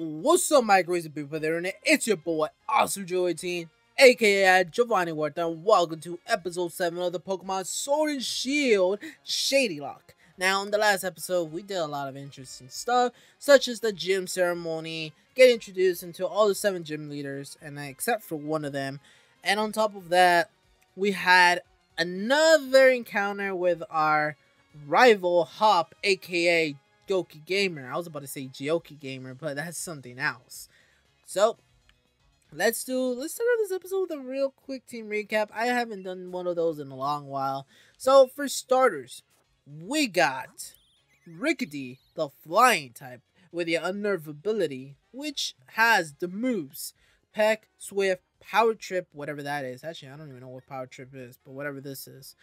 What's up, my crazy people there, and it's your boy AwesomeGeo18, aka Giovanni Warta, and welcome to episode 7 of the Pokemon Sword and Shield Shady Lock. Now, in the last episode, we did a lot of interesting stuff, such as the gym ceremony, get introduced into all the 7 gym leaders, and except for one of them. And on top of that, we had another encounter with our rival Hop, aka Goki Gamer. I was about to say Goki Gamer, but that's something else. So let's start out this episode with a real quick team recap. I haven't done one of those in a long while. So for starters, we got Rickety, the flying type, with the unnerve ability, which has the moves Peck, Swift, Power Trip, whatever that is. Actually, I don't even know what Power Trip is, but whatever this is.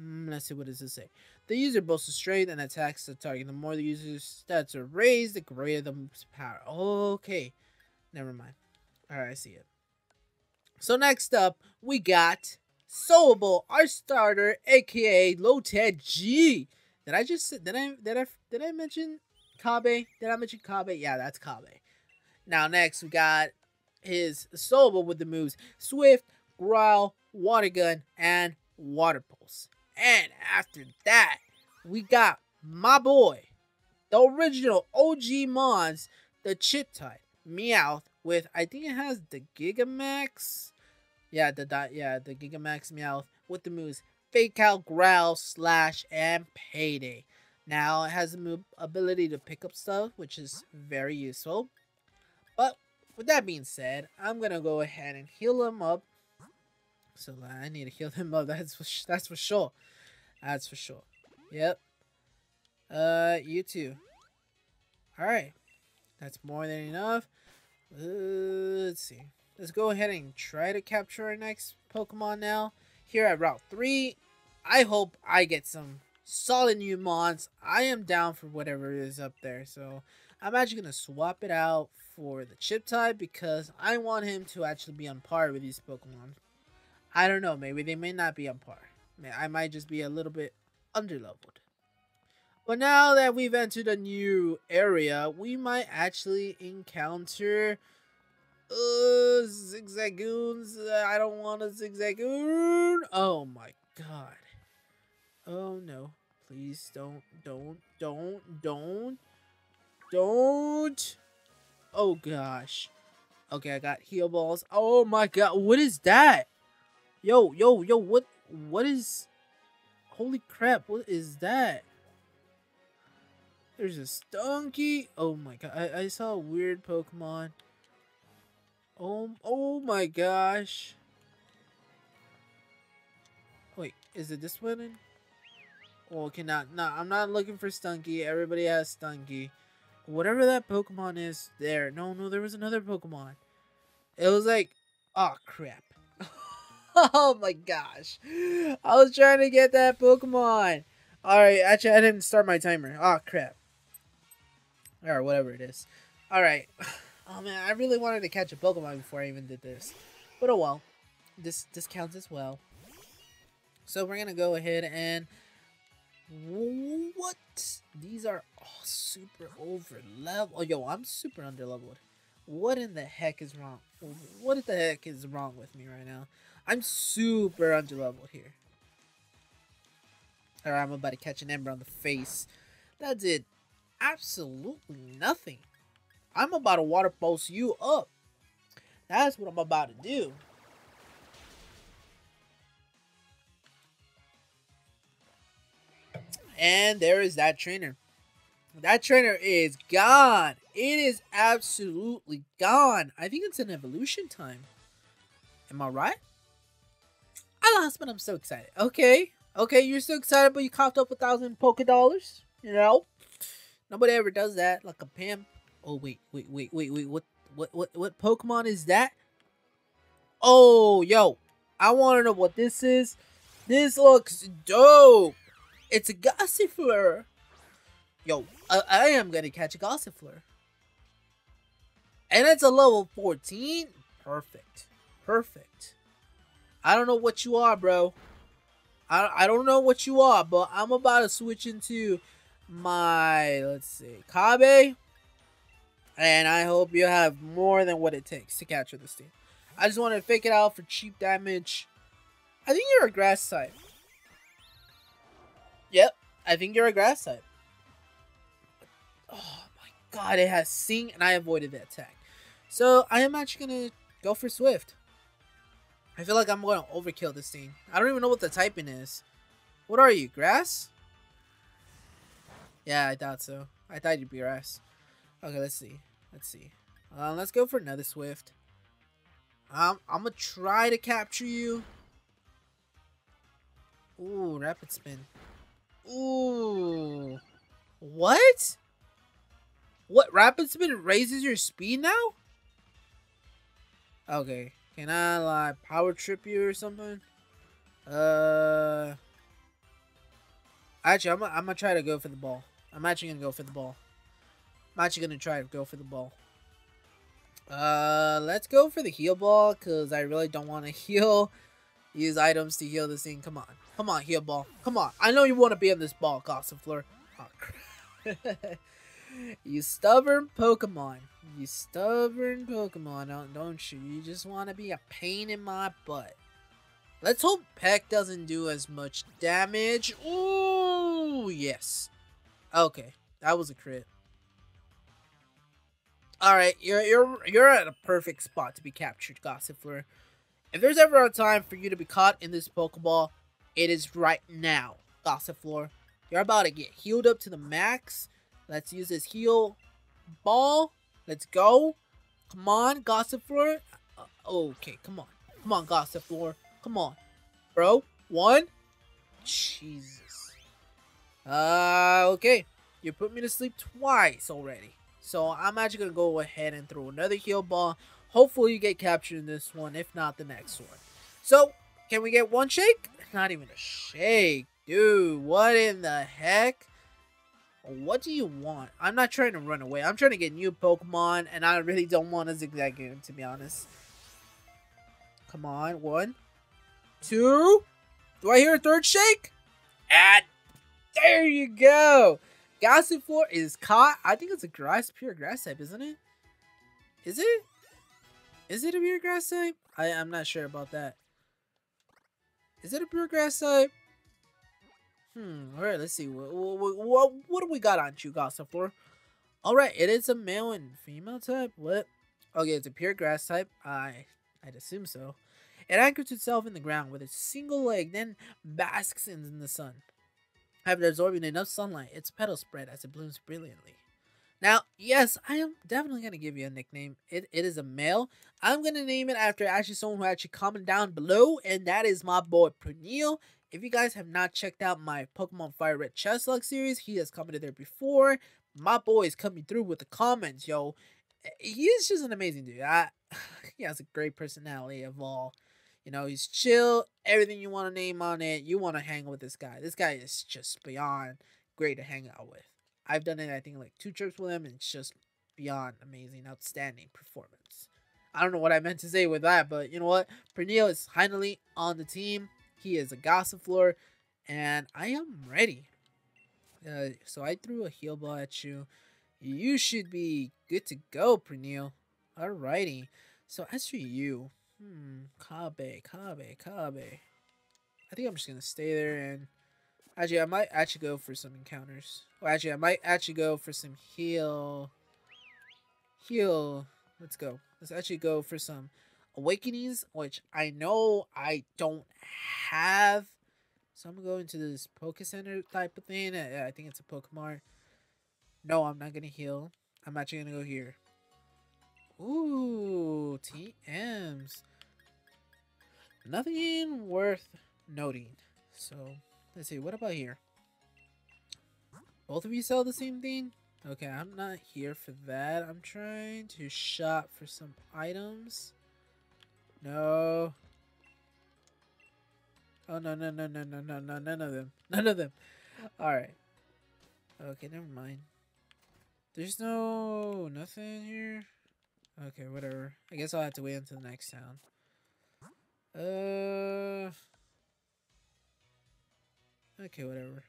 Let's see, what does this say? The user boasts strength and attacks the target. The more the user's stats are raised, the greater the move's power. Okay, never mind. Alright, I see it. So next up, we got Sobble, our starter, aka Lotet G. Did I mention Kabe? Did I mention Kabe? Yeah, that's Kabe. Now next, we got his Sobble with the moves Swift, Growl, Water Gun, and Water Pulse. And after that, we got my boy, the original OG Mons, the Chiptide, Meowth, with, I think it has the Gigamax. Yeah, the Gigamax Meowth with the moves Fake Out, Growl, Slash, and Payday. Now, it has the ability to pick up stuff, which is very useful. But with that being said, I'm going to go ahead and heal him up. So I need to heal him up. That's for sure. That's for sure. Yep. You too. All right. That's more than enough. Let's see. Let's go ahead and try to capture our next Pokemon now. Here at Route 3. I hope I get some solid new mons. I am down for whatever is up there. So I'm actually going to swap it out for the Chiptide because I want him to actually be on par with these Pokemon. I don't know, maybe they may not be on par. I might just be a little bit underleveled. But now that we've entered a new area, we might actually encounter Zigzagoons. I don't want a Zigzagoon. Oh my god. Oh no. Please don't. Oh gosh. Okay, I got heal balls. Oh my god, what is that? Yo, what is, holy crap, what is that? There's a Stunky. Oh my god, I saw a weird Pokemon. Oh my gosh. Wait, is it this one? Oh, okay, no, I'm not looking for Stunky. Everybody has Stunky. Whatever that Pokemon is there. No, there was another Pokemon. It was like, oh crap. Oh my gosh. I was trying to get that Pokemon. Alright, actually I didn't start my timer. Oh crap. Alright, whatever it is. Alright. Oh man, I really wanted to catch a Pokemon before I even did this. But oh well. This counts as well. So we're gonna go ahead and what? These are all super over level. Oh yo, I'm super underleveled. What in the heck is wrong? What the heck is wrong with me right now? I'm super underleveled here. Alright, I'm about to catch an Ember on the face. That did absolutely nothing. I'm about to Water Pulse you up. That's what I'm about to do. And there is that trainer. That trainer is gone. It is absolutely gone. I think it's an evolution time. Am I right? I lost, but I'm so excited. Okay, you're so excited, but you coughed up 1,000 $1,000. You know, nobody ever does that, like a pimp. Oh wait. What Pokemon is that? Oh yo, I want to know what this is. This looks dope. It's a Gossifleur. Yo, I am gonna catch a Gossifleur. And it's a level 14. Perfect. I don't know what you are, bro. I don't know what you are, but I'm about to switch into my, let's see, Kabe. and I hope you have more than what it takes to capture this team. I just wanted to fake it out for cheap damage. I think you're a grass type. Yep, I think you're a grass type. Oh my god, it has Sing, and I avoided that attack. So I am actually going to go for Swift. I feel like I'm going to overkill this thing. I don't even know what the typing is. What are you, grass? Yeah, I thought so. I thought you'd be grass. Okay, let's see. Let's see. Let's go for another Swift. I'm going to try to capture you. Ooh, Rapid Spin. Ooh. What? What? Rapid Spin raises your speed now? Okay. Can I, like, power trip you or something? Actually, I'm gonna try to go for the ball. I'm actually gonna go for the ball. I'm actually gonna try to go for the ball. Let's go for the heal ball, because I really don't want to heal. Use items to heal this thing. Come on. Come on, heal ball. Come on. I know you want to be on this ball, Gossifleur. Oh, crap. You stubborn Pokemon. You stubborn Pokemon, don't you? You just want to be a pain in my butt. Let's hope Peck doesn't do as much damage. Ooh, yes. Okay, that was a crit. Alright, you're at a perfect spot to be captured, Gossifleur. If there's ever a time for you to be caught in this Pokeball, it is right now, Gossifleur. You're about to get healed up to the max. Let's use this heal ball. Let's go. Come on, Gossifleur. Okay, come on. Come on, Gossifleur. Come on. Bro. One. Jesus. Okay. You put me to sleep twice already. So I'm actually going to go ahead and throw another heal ball. Hopefully you get captured in this one, if not the next one. So, can we get one shake? Not even a shake. Dude, what in the heck? What do you want? I'm not trying to run away. I'm trying to get new Pokemon, and I really don't want a Zigzag game, to be honest. Come on. One. Two. Do I hear a third shake? And there you go. Gossifleur is caught. I think it's a grass, pure grass type, isn't it? Is it? Is it a pure grass type? I'm not sure about that. Is it a pure grass type? Alright, let's see. What do we got on you, Gossifleur? Alright, it is a male and female type. What? Okay, it's a pure grass type. I'd assume so. It anchors itself in the ground with its single leg, then basks in the sun. After absorbing enough sunlight, its petals spread as it blooms brilliantly. Now, yes, I am definitely going to give you a nickname. It is a male. I'm going to name it after actually someone who actually commented down below, and that is my boy Pernil. If you guys have not checked out my Pokemon Fire Red Shadylocke series, he has commented there before. My boy is coming through with the comments, yo. He is just an amazing dude. He has a great personality of all. You know, he's chill. Everything you want to name on it, you want to hang with this guy. This guy is just beyond great to hang out with. I've done it, I think, like 2 trips with him, and it's just beyond amazing, outstanding performance. I don't know what I meant to say with that, but you know what? Pernil is finally on the team. He is a Gossifleur, and I am ready. So I threw a heal ball at you. You should be good to go, Pernil. Alrighty. So as for you, Kabe. I think I'm just gonna stay there, and actually, I might actually go for some encounters. Well, actually, I might actually go for some heal. Let's go. Let's actually go for some Awakenings, which I know I don't have, so I'm gonna go into this Poke Center type of thing. I think it's a Pokemon. No, I'm not gonna heal. I'm actually gonna go here. Ooh, TMs. Nothing worth noting. So let's see. What about here? Both of you sell the same thing? Okay, I'm not here for that. I'm trying to shop for some items. No. Oh, no, none of them. Alright. Okay, never mind. There's nothing here. Okay, whatever. I guess I'll have to wait until the next town. Okay, whatever.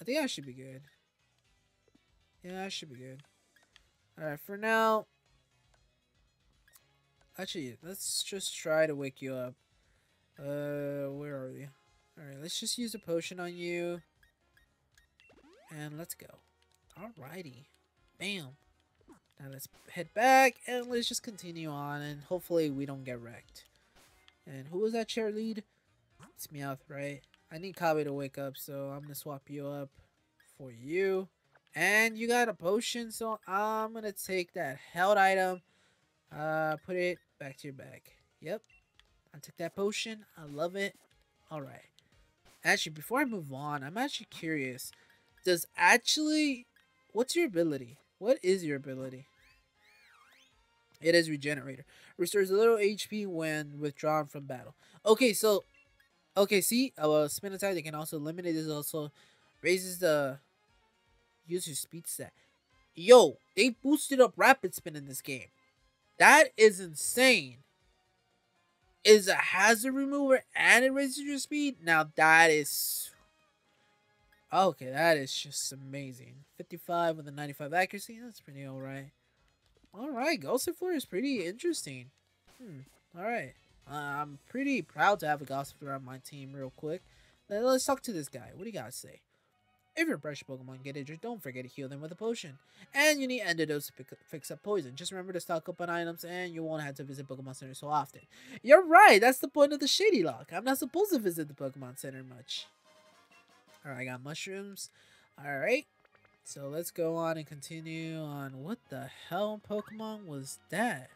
I think I should be good. Yeah, I should be good. Alright, for now... Actually, let's just try to wake you up. Where are we? Alright, let's just use a potion on you. And let's go. Alrighty. Bam. Now let's head back and let's just continue on and hopefully we don't get wrecked. And who was that chair lead? It's Meowth, right? I need Kabe to wake up, so I'm gonna swap you up for you. And you got a potion, so I'm gonna take that held item. Put it back to your bag. Yep. I took that potion. I love it. Alright. Actually, before I move on, I'm actually curious. Does actually... What's your ability? What is your ability? It is Regenerator. Restores a little HP when withdrawn from battle. Okay, so... Okay, see? Spin attack, they can also limit it. This also raises the user's speed stat. Yo, they boosted up rapid spin in this game. That is insane. Is a hazard remover and it raises your speed? Now that is... Okay, that is just amazing. 55 with a 95 accuracy. That's pretty alright. Alright, Gossifleur is pretty interesting. Alright. I'm pretty proud to have a Gossifleur on my team real quick. Let's talk to this guy. What do you gotta say? If your pressure Pokemon get injured, don't forget to heal them with a potion. And you need Endodos to fix up poison. Just remember to stock up on items and you won't have to visit Pokemon Center so often. You're right! That's the point of the Shadylocke. I'm not supposed to visit the Pokemon Center much. Alright, I got mushrooms. Alright. So let's go on and continue on. What the hell Pokemon was that?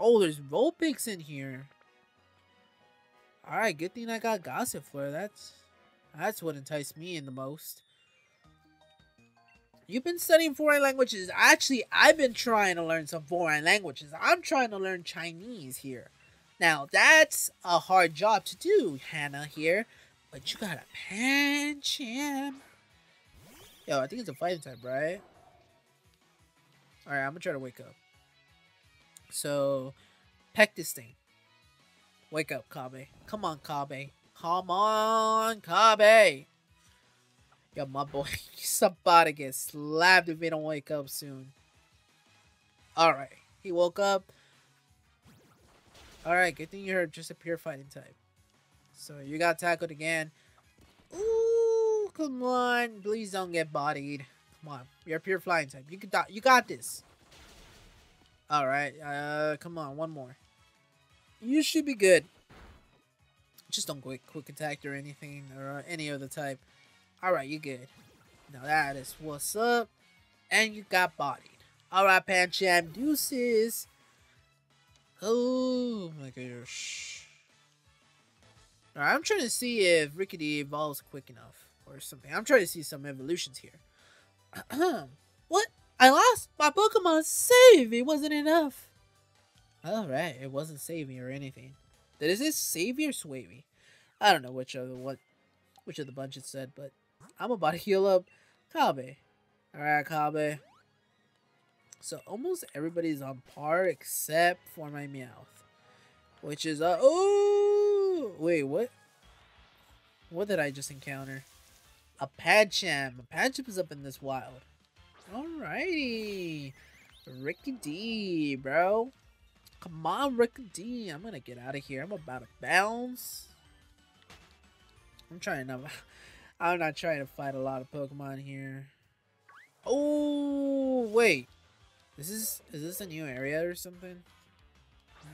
Oh, there's Vulpix in here. Alright, good thing I got Gossifleur. That's what enticed me in the most. You've been studying foreign languages. Actually, I've been trying to learn some foreign languages. I'm trying to learn Chinese here. Now, that's a hard job to do, Hannah here. But you gotta punch him. Yo, I think it's a fighting type, right? Alright, I'm gonna try to wake up. So, peck this thing. Wake up, Kabe. Come on, Kabe. Come on, Kabe! Yo, my boy, he's about to get slapped if he don't wake up soon. Alright, he woke up. Alright, good thing you're just a pure fighting type. So you got tackled again. Ooh, come on. Please don't get bodied. Come on, you're a pure flying type. You can die. You got this. Alright, come on, one more. You should be good. Just don't quick attack or anything or any other type. Alright, you good. Now that is what's up. And you got bodied. Alright, Pancham, deuces. Oh my gosh. Alright, I'm trying to see if Rickety evolves quick enough or something. I'm trying to see some evolutions here. What? I lost my Pokemon save. It wasn't enough. Alright, it wasn't saving or anything. Is this Savvy or Swavy? I don't know which of the bunch it said, but I'm about to heal up Kabe. Alright, Kabe. So almost everybody's on par except for my Meowth. Which is oh wait, what? What did I just encounter? A Pancham. A Pancham is up in this wild. Alrighty. Rickety, bro. Come on, Rickety. I'm gonna get out of here. I'm about to bounce. I'm not trying to fight a lot of Pokemon here. Oh wait. Is this a new area or something?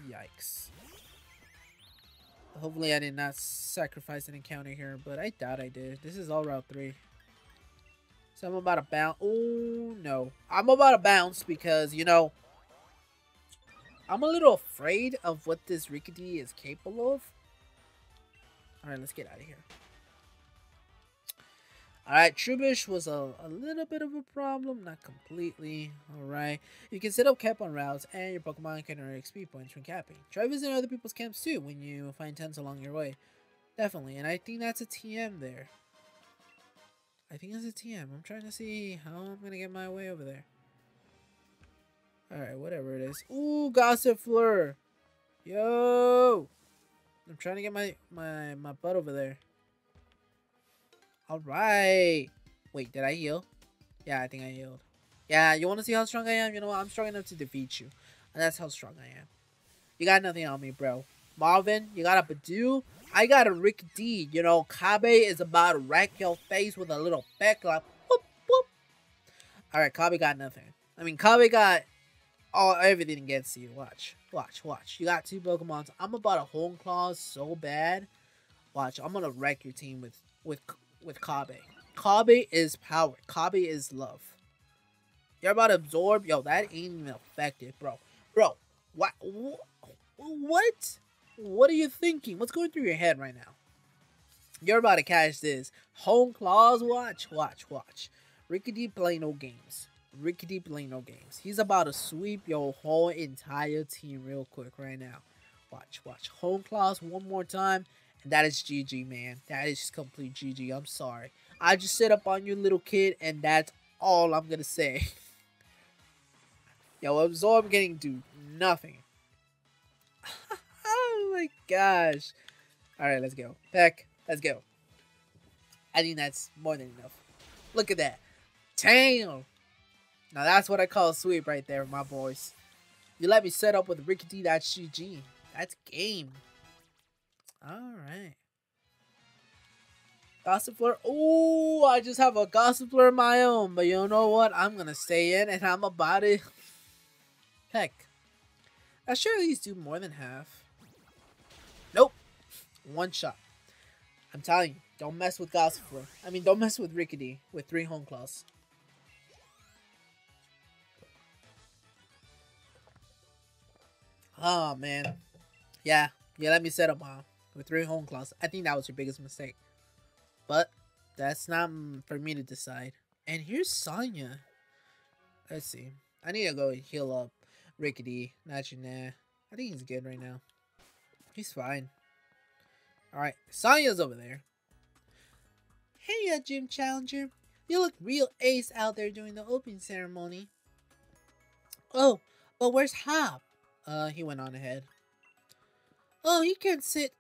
Yikes. Hopefully I did not sacrifice an encounter here, but I doubt I did. This is all Route 3. So I'm about to bounce. Oh no. I'm about to bounce because you know. I'm a little afraid of what this Rickety is capable of. Alright, let's get out of here. Alright, Trubbish was a little bit of a problem. Not completely. Alright. You can set up camp on routes and your Pokemon can earn XP points from camping. Try visiting other people's camps too when you find tents along your way. Definitely. And I think that's a TM there. I think it's a TM. I'm trying to see how I'm going to get my way over there. Alright, whatever it is. Ooh, Gossifleur! Yo! I'm trying to get my butt over there. Alright! Wait, did I heal? Yeah, I think I healed. Yeah, you want to see how strong I am? You know what? I'm strong enough to defeat you. And that's how strong I am. You got nothing on me, bro. Marvin, you got a Badoo. I got a Rick D. You know, Kabe is about to wreck your face with a little peck. Like, whoop, whoop. Alright, Kabe got nothing. I mean, Kabe got everything against you. Watch, watch, watch. You got two Pokemons. I'm about to Hornclaw so bad. Watch, I'm going to wreck your team with Kabe. Kabe is power. Kabe is love. You're about to absorb. Yo, that ain't even effective, bro. Bro, what? What are you thinking? What's going through your head right now? You're about to catch this. Hornclaws, watch, watch, watch. Rickety play no games. Rickety play no games. He's about to sweep your whole entire team real quick right now. Watch, watch. Hornclaws one more time. And that is GG, man. That is just complete GG. I'm sorry. I just sit up on you, little kid, and that's all I'm gonna say. Yo, absorb getting do nothing. Oh my gosh. Alright, let's go. Peck, let's go. I think that's more than enough. Look at that. Damn. Now that's what I call a sweep right there, my boys. You let me set up with Ricky D. That's GG. That's game. Alright. Gossifleur. Ooh, I just have a Gossifleur of my own. But you know what? I'm going to stay in and I'm about it. Heck. I should at least do more than half. Nope. One shot. I'm telling you. Don't mess with Gossifleur. I mean, don't mess with Rickety with 3 Hornclaws. Oh, man. Yeah. Yeah, let me set up with 3 Hornclaws. I think that was your biggest mistake. But that's not for me to decide. And here's Sonya. Let's see. I need to go and heal up Rickety. Not your nah. I think he's good right now. He's fine. Alright. Sonya's over there. Hey, Gym Challenger. You look real ace out there during the opening ceremony. Oh, but where's Hop? He went on ahead. Oh, he can't sit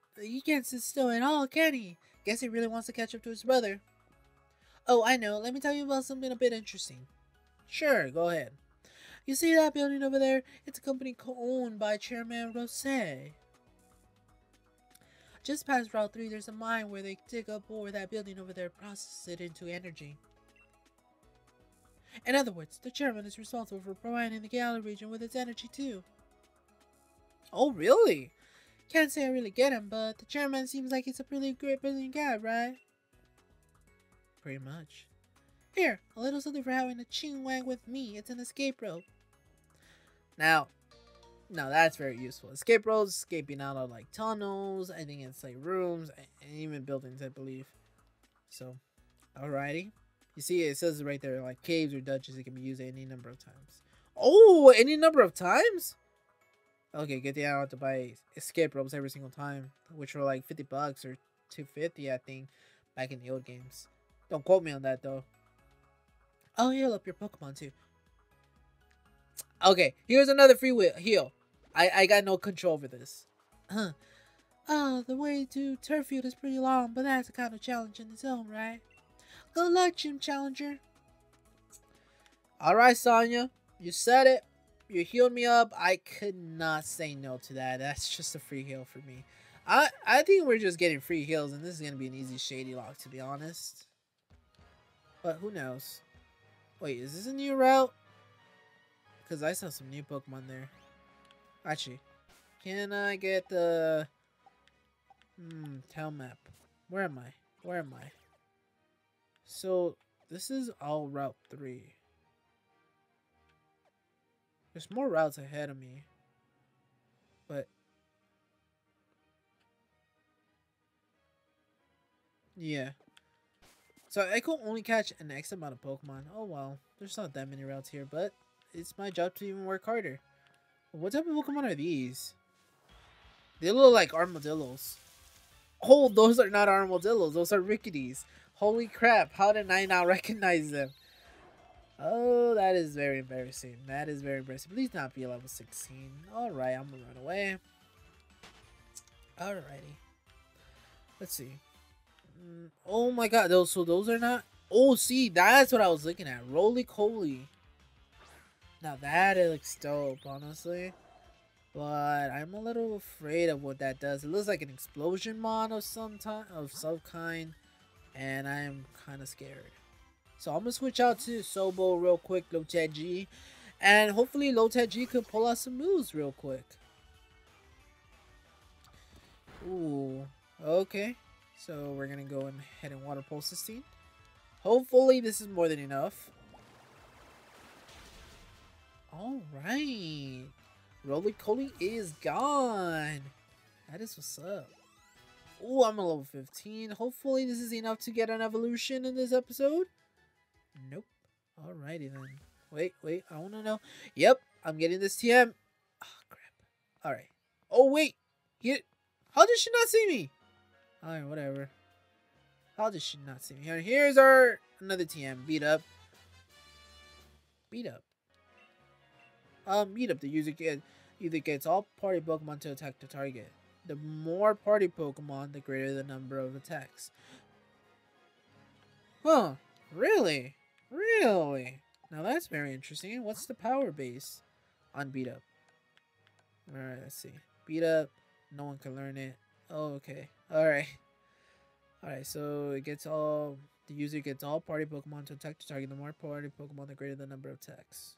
still at all, can he? Guess he really wants to catch up to his brother. Oh, I know. Let me tell you about something a bit interesting. Sure, go ahead. You see that building over there? It's a company co-owned by Chairman Rosé. Just past Route 3, there's a mine where they dig up ore over that building over there, process it into energy. In other words, the chairman is responsible for providing the Galar Region with its energy too. Oh, really? Can't say I really get him, but the chairman seems like he's a really great, brilliant guy, right? Pretty much. Here, a little something for having a ching-wang with me. It's an escape rope. Now that's very useful. Escape ropes, escaping out of like tunnels, I think it's like rooms, and even buildings, I believe. So, alrighty. You see, it says right there, like caves or dungeons, it can be used any number of times. Oh, any number of times? Okay, good thing I don't have to buy escape ropes every single time, which were like 50 bucks or 250, I think, back in the old games. Don't quote me on that, though. I'll heal up your Pokemon, too. Okay, here's another free heal. I got no control over this. Huh. Oh, the way to Turffield is pretty long, but that's a kind of challenge in its own, right? Good luck, Gym Challenger. Alright, Sonya. You said it. You healed me up. I could not say no to that. That's just a free heal for me. I think we're just getting free heals, and this is going to be an easy Shadylocke, to be honest. But who knows? Wait, is this a new route? Because I saw some new Pokemon there. Actually, can I get the... town map. Where am I? Where am I? So, this is all Route 3. There's more routes ahead of me, but yeah, so I could only catch an X amount of Pokemon. Oh well, there's not that many routes here, but it's my job to even work harder. What type of Pokemon are these? They look like armadillos. Oh, those are not armadillos, those are Ricketies. Holy crap, how did I not recognize them? Oh, that is very embarrassing. That is very embarrassing. Please not be level 16. Alright, I'm gonna run away. Alrighty. Let's see. Oh my god, those are not... Oh, see, that's what I was looking at. Roly-coly. Now that it looks dope, honestly. But I'm a little afraid of what that does. It looks like an explosion mod of some kind, and I am kind of scared. So I'm gonna switch out to Sobble real quick, low tech G, and hopefully low tech G can pull out some moves real quick. Ooh, okay. So we're gonna go ahead and water pulse this scene. Hopefully this is more than enough. All right. Roly Coly is gone. That is what's up. Oh, I'm a level 15. Hopefully this is enough to get an evolution in this episode. Nope. Alrighty then. Wait. I want to know. Yep. I'm getting this TM. Oh, crap. Alright. Oh, wait. How did she not see me? Alright, whatever. How did she not see me? Here's our another TM. Beat up. Meet up. The user either gets all party Pokemon to attack the target. The more party Pokemon, the greater the number of attacks. Huh. Really? Really? Now that's very interesting. What's the power base on beat up? Alright, let's see. Beat up. No one can learn it. Oh, okay. Alright. Alright, so it gets all... The user gets all party Pokemon to attack the target. The more party Pokemon, the greater the number of attacks.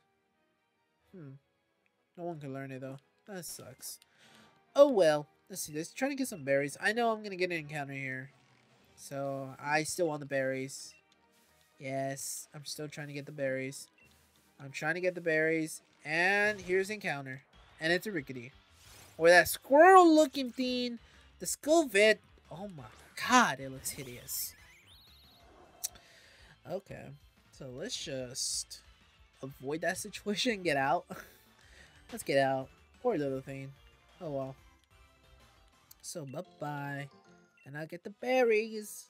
No one can learn it though. That sucks. Oh well. Let's see. Let's try to get some berries. I know I'm going to get an encounter here. So I still want the berries. Yes. I'm still trying to get the berries. And here's encounter. And it's a Rickety. Or that squirrel looking thing. The skull vet. Oh my god. It looks hideous. Okay. So let's just... avoid that situation. Get out. Let's get out. Poor little thing. Oh well. So bye bye. And I'll get the berries.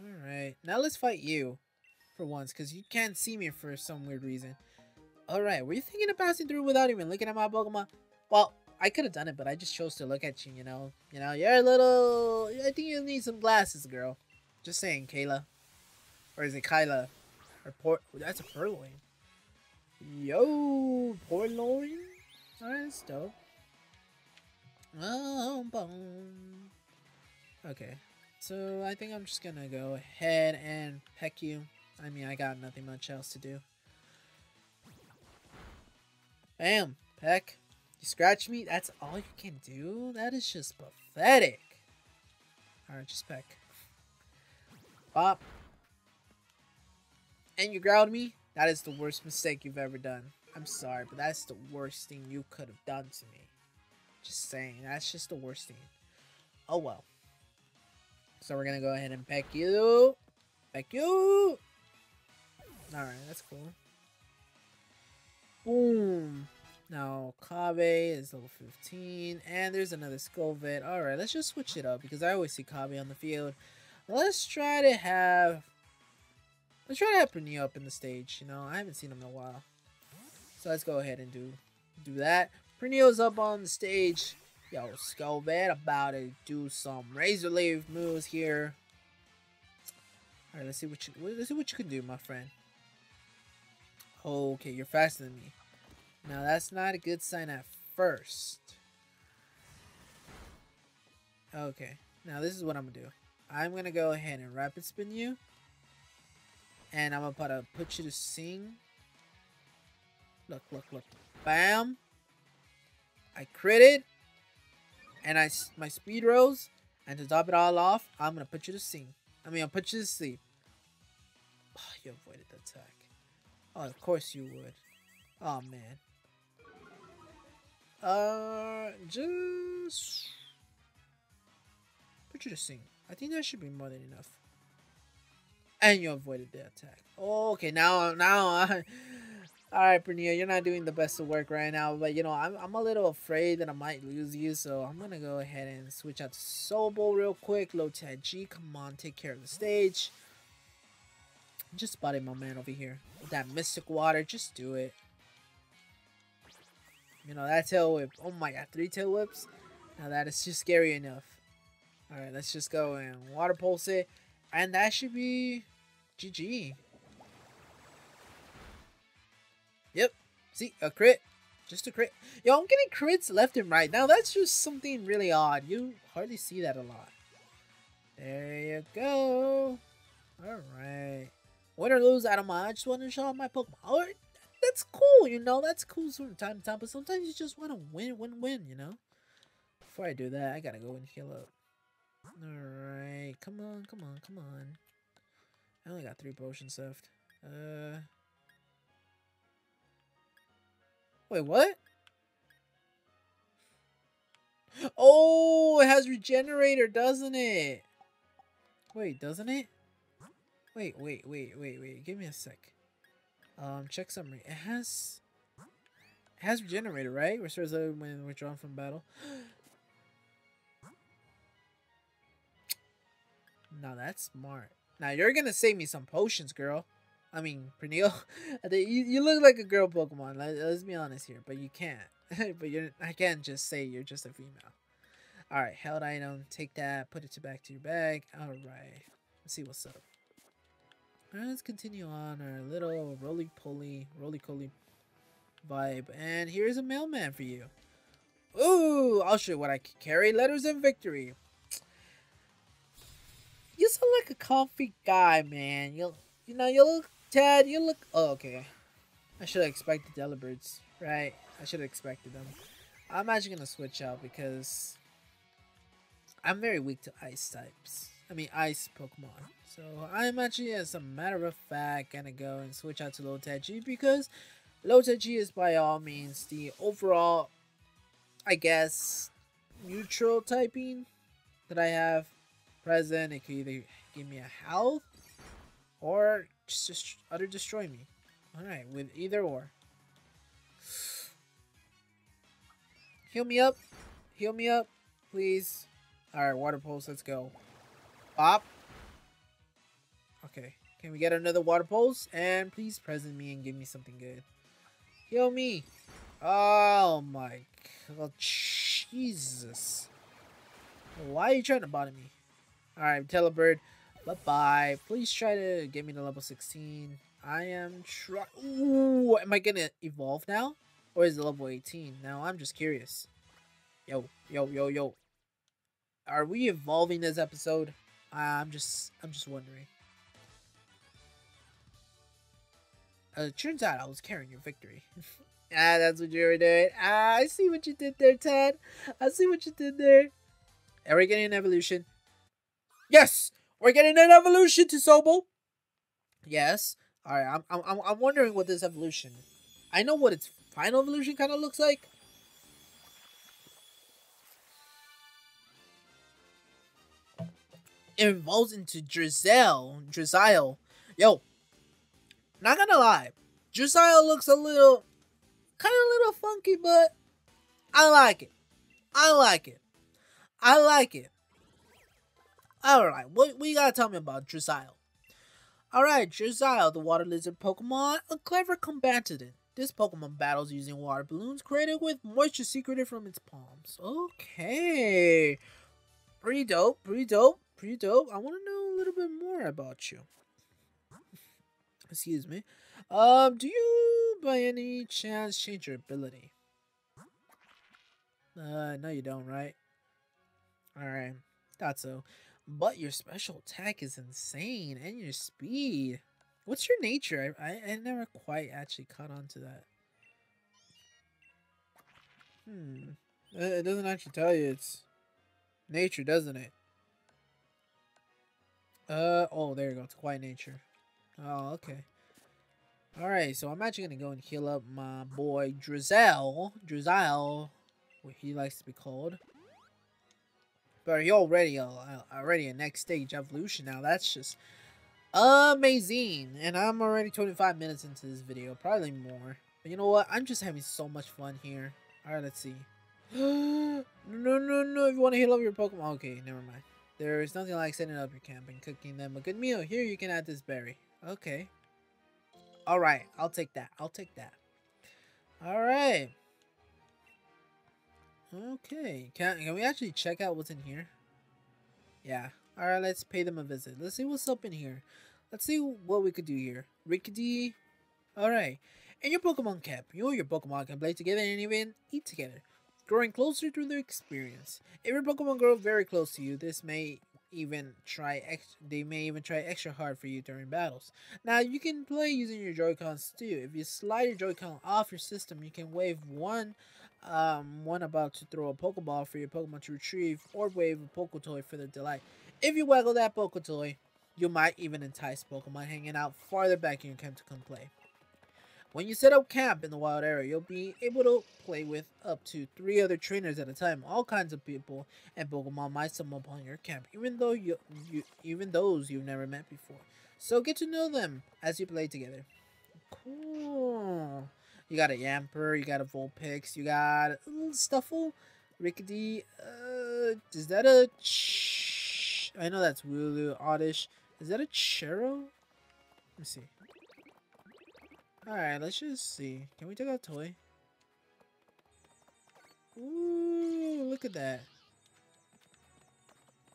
Alright. Now let's fight you. For once. Because you can't see me for some weird reason. Alright. Were you thinking of passing through without even looking at my Pokemon? Well, I could have done it. But I just chose to look at you. You know. You're a little... I think you need some glasses, girl. Just saying, Kayla. Or is it Kyla? Or that's a Purloin. Yo, poor Lauren. Alright, that's dope. Oh, boom. Okay, so I think I'm just gonna go ahead and peck you. I mean, I got nothing much else to do. Bam, peck. You scratch me? That's all you can do? That is just pathetic. Alright, just peck. Bop. And you growled me? That is the worst mistake you've ever done. I'm sorry, but that's the worst thing you could have done to me. Just saying, that's just the worst thing. Oh well. So we're gonna go ahead and peck you. Peck you! Alright, that's cool. Boom! Now, Kabe is level 15. And there's another Skull Vet. Alright, let's just switch it up because I always see Kabe on the field. Let's try to have Pernil up in the stage, you know. I haven't seen him in a while. So let's go ahead and do that. Pernil's up on the stage. Yo, Skull Vet about to do some razor leaf moves here. Alright, let's see what you can do, my friend. Okay, you're faster than me. Now that's not a good sign at first. Okay. Now this is what I'm gonna do. I'm gonna go ahead and rapid spin you. And I'm about to put you to sing. Look. Bam. I critted. And my speed rose. And to top it all off, I'm going to put you to sing. I mean, I'll put you to sleep. Oh, you avoided the attack. Oh, of course you would. Oh, man. Just... put you to sing. I think that should be more than enough. And you avoided the attack. Okay, Alright, Pernil, you're not doing the best of work right now. But, you know, I'm a little afraid that I might lose you. So, I'm going to go ahead and switch out to Sobble real quick. Low Tad G, come on, take care of the stage. I just spotted my man over here. With that Mystic Water, just do it. You know, that Tail Whip. Oh, my God, 3 Tail Whips? Now, that is just scary enough. Alright, let's just go and Water Pulse it. And that should be... GG. Yep. See, a crit. Just a crit. Yo, I'm getting crits left and right. Now, that's just something really odd. You hardly see that a lot. There you go. Alright. Win or lose, I don't mind. I just want to show off my Pokemon. Alright. That's cool, you know. That's cool from time to time. But sometimes you just want to win, you know. Before I do that, I gotta go and heal up. Alright. Come on, come on, come on. I only got 3 potions left. Wait, what? Oh, it has regenerator, doesn't it? Wait, doesn't it? Wait. Give me a sec. Check summary. It has regenerator, right? Restores when withdrawn from battle. Now that's smart. Now you're gonna save me some potions, girl. I mean, Pernil. You look like a girl Pokemon. Let's be honest here, but you can't. But I can't just say you're just a female. All right, held item. Take that. Put it back to your bag. All right. Let's see what's up. All right, let's continue on our little roly-poly vibe. And here's a mailman for you. Ooh, I'll show you what I can carry. Letters and victory. You sound like a comfy guy, man. You know, you look, Tad, you look... Oh, okay. I should have expected Delibirds, right? I should have expected them. I'm actually going to switch out because I'm very weak to ice types. I mean, ice Pokemon. So I'm actually, as a matter of fact, going to go and switch out to Lotachi because Lotachi is by all means the overall, I guess, neutral typing that I have present. It could either give me a health or just utter destroy me. Alright, with either or. Heal me up. Heal me up, please. Alright, water pulse, let's go. Bop. Okay, can we get another water pulse? And please present me and give me something good. Heal me. Oh my god, Jesus. Why are you trying to bother me? Alright, Telebird. Bye-bye. Please try to get me to level 16. I am trying... Ooh, am I gonna evolve now? Or is it level 18? Now, I'm just curious. Yo. Are we evolving this episode? I'm just wondering. Turns out I was carrying your victory. Ah, that's what you were doing. Ah, I see what you did there, Tad. I see what you did there. Are we getting an evolution? Yes! We're getting an evolution to Sobble. Yes. All right. I'm wondering what this evolution. I know what its final evolution kind of looks like. It evolves into Drizzile. Yo. Not gonna lie, Drizzile looks a little, funky, but I like it. Alright, what you gotta tell me about Drizzile? Alright, Drizzile, the water lizard Pokemon, a clever combatant. This Pokemon battles using water balloons created with moisture secreted from its palms. Okay. Pretty dope. I want to know a little bit more about you. Excuse me. Do you by any chance change your ability? No you don't, right? Alright, thought so. But your special attack is insane, and your speed. What's your nature? I never quite actually caught on to that. It doesn't actually tell you it's nature, doesn't it? Oh, there you go. It's quiet nature. Oh, okay. Alright, so I'm actually going to go and heal up my boy Drizzile. Drizzile, what he likes to be called. But you're already a next stage evolution now. That's just amazing. And I'm already 25 minutes into this video. Probably more. But you know what? I'm just having so much fun here. Alright, let's see. No. If you want to heal up your Pokemon. Okay, never mind. There is nothing like setting up your camp and cooking them a good meal. Here, you can add this berry. Okay. Alright, I'll take that. Alright. Okay, can we actually check out what's in here? Yeah. Alright, let's pay them a visit. Let's see what's up in here. Let's see what we could do here. Rickety. Alright. and your Pokemon camp. You and your Pokemon can play together and even eat together, growing closer through the experience. If your Pokemon grow very close to you, they may even try extra hard for you during battles. Now you can play using your Joy-Cons too. If you slide your Joy-Con off your system, you can wave one about to throw a Pokeball for your Pokemon to retrieve, or wave a Pokétoy for their delight. If you waggle that Pokétoy, you might even entice Pokemon hanging out farther back in your camp to come play. When you set up camp in the wild area, you'll be able to play with up to 3 other trainers at a time. All kinds of people and Pokemon might stumble upon your camp, even those you've never met before. So get to know them as you play together. Cool. You got a Yamper, you got a Vulpix, you got a little Stuffle, Rickety. Is that a? I know that's Wooloo, Oddish. Is that a Chero? Let me see. Alright, let's just see. Can we take out Toy? Ooh, look at that.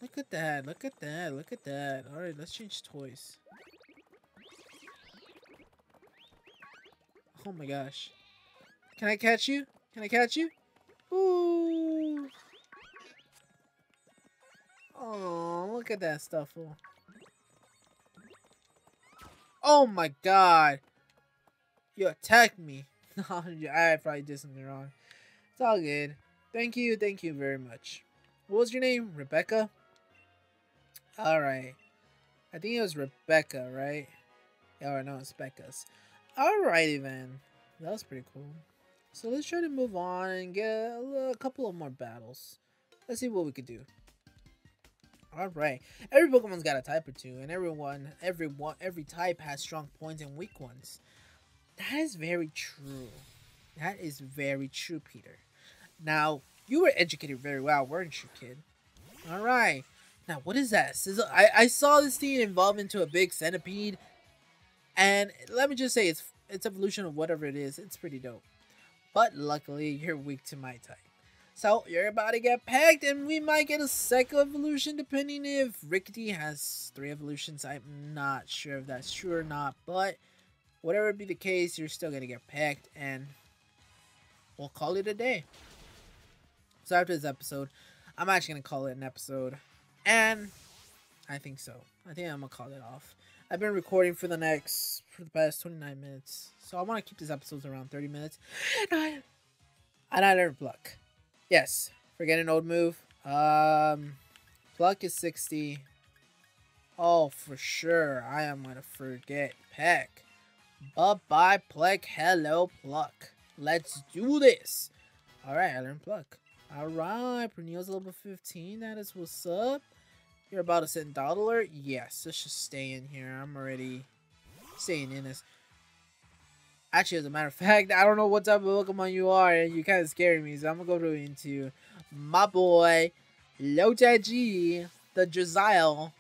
Look at that, look at that, look at that. Alright, let's change toys. Oh my gosh. Can I catch you? Can I catch you? Ooh. Oh, look at that Stuffle. Oh my god. You attacked me. I probably did something wrong. It's all good. Thank you very much. What was your name? Rebecca? Alright. I think it was Rebecca, right? Oh, no, it's Becca's. Alrighty then. That was pretty cool. So let's try to move on and get a couple of more battles. Let's see what we could do. Alright. Every Pokemon's got a type or two, and every type has strong points and weak ones. That is very true. That is very true, Peter. Now, you were educated very well, weren't you, kid? Alright. Now, what is that? Sizzle? I saw this thing evolve into a big centipede. And let me just say, it's evolution of whatever it is. It's pretty dope. But luckily, you're weak to my type. So, you're about to get pegged, and we might get a second evolution, depending if Rickety has 3 evolutions. I'm not sure if that's true or not, but whatever be the case, you're still gonna get pegged, and we'll call it a day. So after this episode, I'm actually gonna call it an episode, and I think so. I think I'm gonna call it off. I've been recording for the past 29 minutes, so I want to keep these episodes around 30 minutes. And I learned Pluck. Yes, forget an old move. Pluck is 60. Oh, for sure, I am gonna forget peck. Bye-bye, Pluck. Hello, Pluck. Let's do this. Alright, I learned Pluck. Alright, Pernil's level 15. That is what's up. You're about to send Dawdler? Yes, let's just stay in here. I'm already staying in this. Actually, as a matter of fact, I don't know what type of Pokemon you are, and you kind of scared me, so I'm going to go into my boy, Lotaji, the Drizzile,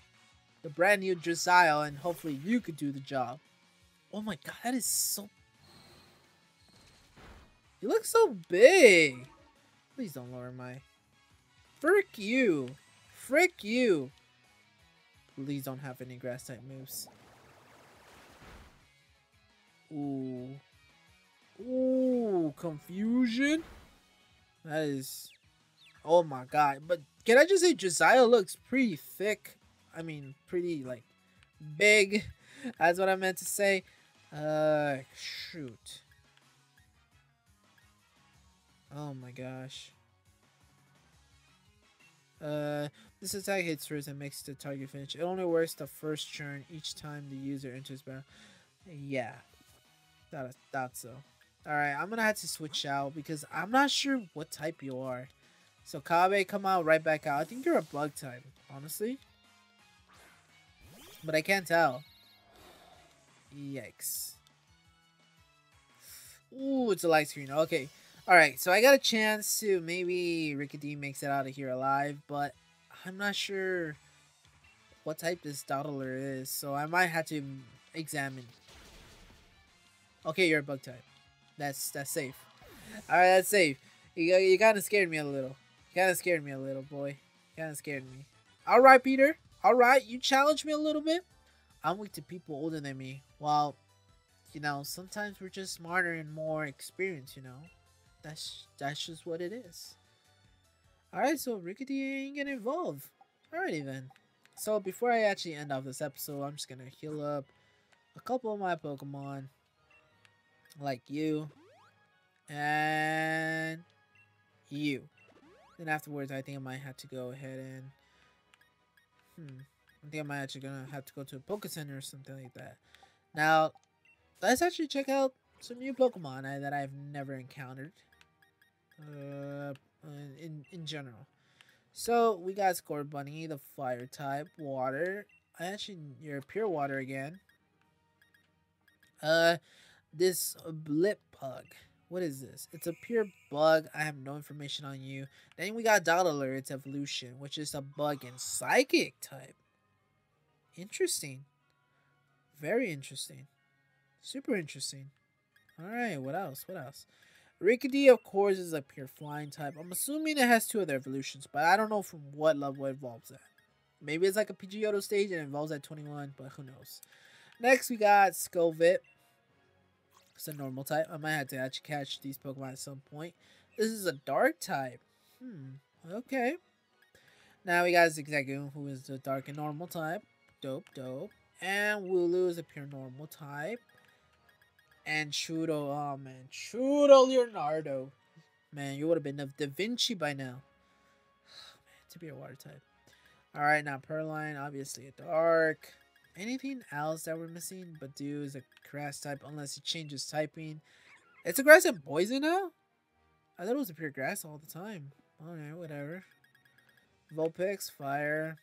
the brand new Drizzile, and hopefully you could do the job. Oh my god, that is so... You look so big. Please don't lower my... Frick you. Frick you. Please don't have any grass type moves. Ooh. Ooh, confusion. That is... Oh my god. But can I just say Josiah looks pretty thick? I mean, pretty, like, big. That's what I meant to say. Shoot. Oh my gosh. This attack hits first and makes the target finish. It only works the first turn each time the user enters battle. Yeah. I thought so. Alright, I'm gonna have to switch out because I'm not sure what type you are. So Kabe, come out right back out. I think you're a bug type, honestly. But I can't tell. Yikes. Ooh, it's a light screen. Okay. Alright, so I got a chance to maybe Rickety makes it out of here alive, but I'm not sure what type this Dawdler is, so I might have to examine. Okay, you're a bug type. That's safe. Alright, that's safe. You kind of scared me a little. You kind of scared me a little, boy. You kind of scared me. Alright, Peter. Alright, you challenged me a little bit. I'm weak to people older than me. Well, you know, sometimes we're just smarter and more experienced, you know. That's just what it is. Alright, so Rickety ain't gonna evolve. Alrighty then. So before I actually end off this episode, I'm just gonna heal up a couple of my Pokemon. Like you. And you. Then afterwards, I think I might have to go ahead and... I think I might actually gonna have to go to a Poké Center or something like that. Now, let's actually check out some new Pokemon that I've never encountered. In general. So, we got Scorbunny, the fire type, water. I actually, you're pure water again. This blip bug. What is this? It's a pure bug. I have no information on you. Then we got Dottler, its evolution, which is a bug and psychic type. Interesting. Very interesting. Super interesting. Alright, what else? What else? Rickety, of course, is a pure flying type. I'm assuming it has two other evolutions, but I don't know from what level it evolves at. Maybe it's like a Pidgeotto stage and it evolves at 21, but who knows. Next, we got Scovet. It's a normal type. I might have to actually catch these Pokemon at some point. This is a dark type. Okay. Now we got Zigzagoon, who is the dark and normal type. Dope, dope. And Wooloo is a pure normal type. And Chudo, oh man. Chudo Leonardo. Man, you would have been of Da Vinci by now. Oh, man, to be a water type. Alright, now Purrloin, obviously a dark. Anything else that we're missing? Badoo is a grass type unless it changes typing. It's a grass and poison now? I thought it was a pure grass all the time. Alright, whatever. Vulpix, fire.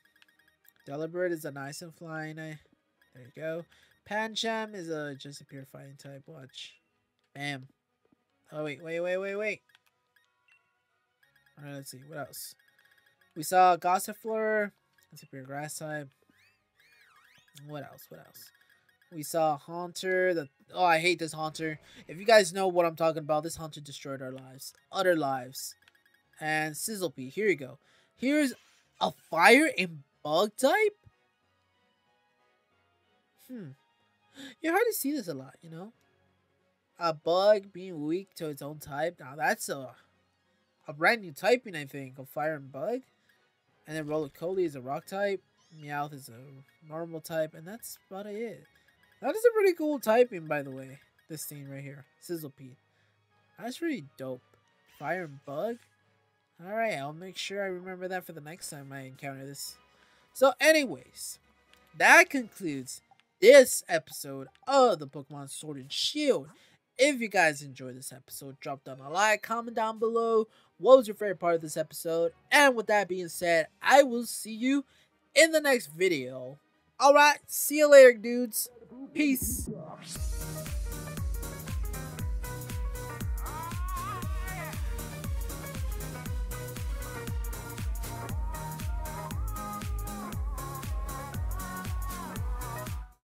Delibird is a nice and flying. There you go. Pancham is a just a pure fighting type. Watch. Bam. Oh wait. Alright, let's see. What else? We saw Gossifleur. It's a pure grass type. What else? What else? We saw Haunter. Oh, I hate this Haunter. If you guys know what I'm talking about, this Haunter destroyed our lives. Utter lives. And Sizzlepee. Here you go. Here's a fire and bug type? You're hard to see this a lot, you know? A bug being weak to its own type. Now, that's a brand new typing, I think, of fire and bug. And then Roly-Coly is a rock type. Meowth is a normal type, and that's about it. That is a pretty cool typing, by the way. This thing right here, Sizzlepede. That's really dope. Fire and bug. Alright, I'll make sure I remember that for the next time I encounter this. So anyways, that concludes this episode of the Pokemon Sword and Shield. If you guys enjoyed this episode, drop down a like, comment down below what was your favorite part of this episode. And with that being said, I will see you in the next video. Alright, see you later, dudes. Peace.